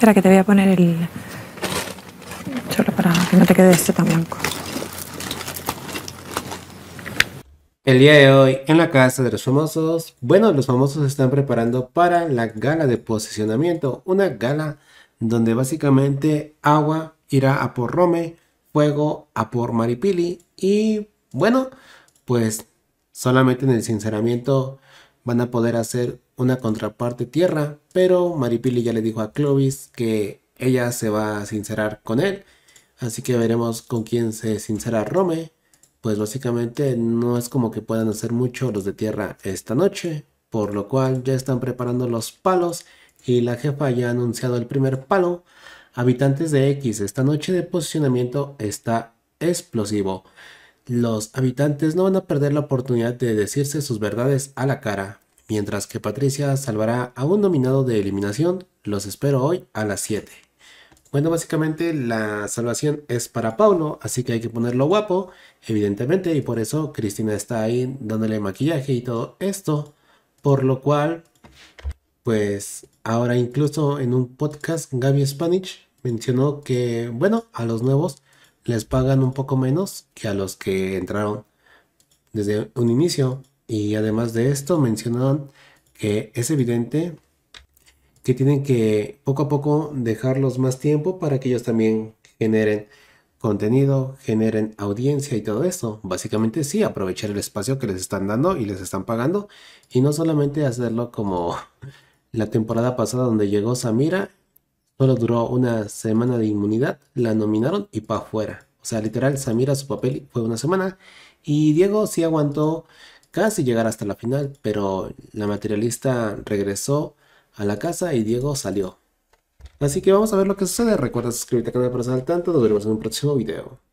Espera, que te voy a poner el... Solo para que no te quede este tan blanco. El día de hoy, en la casa de los famosos, bueno, los famosos se están preparando para la gala de posicionamiento. Una gala donde básicamente agua irá a por Rome, fuego a por Maripili. Y bueno, pues solamente en el sinceramiento van a poder hacer una contraparte tierra. Pero Maripili ya le dijo a Clovis que ella se va a sincerar con él. Así que veremos con quién se sincera Rome. Pues básicamente no es como que puedan hacer mucho los de tierra esta noche. Por lo cual ya están preparando los palos y la jefa ya ha anunciado el primer palo. Habitantes de X, esta noche de posicionamiento está explosivo. Los habitantes no van a perder la oportunidad de decirse sus verdades a la cara. Mientras que Patricia salvará a un nominado de eliminación. Los espero hoy a las 7. Bueno, básicamente la salvación es para Paulo, así que hay que ponerlo guapo, evidentemente, y por eso Cristina está ahí dándole maquillaje y todo esto, por lo cual, pues ahora incluso en un podcast Gaby Spanish mencionó que, bueno, a los nuevos les pagan un poco menos que a los que entraron desde un inicio, y además de esto mencionaron que es evidente que tienen que poco a poco dejarlos más tiempo para que ellos también generen contenido, generen audiencia y todo eso. Básicamente sí, aprovechar el espacio que les están dando y les están pagando. Y no solamente hacerlo como la temporada pasada donde llegó Samira, solo duró una semana de inmunidad, la nominaron y para afuera. O sea, literal, Samira su papel fue una semana y Diego sí aguantó casi llegar hasta la final, pero la materialista regresó a la casa y Diego salió. Así que vamos a ver lo que sucede. Recuerda suscribirte al canal para estar al tanto. Nos veremos en un próximo video.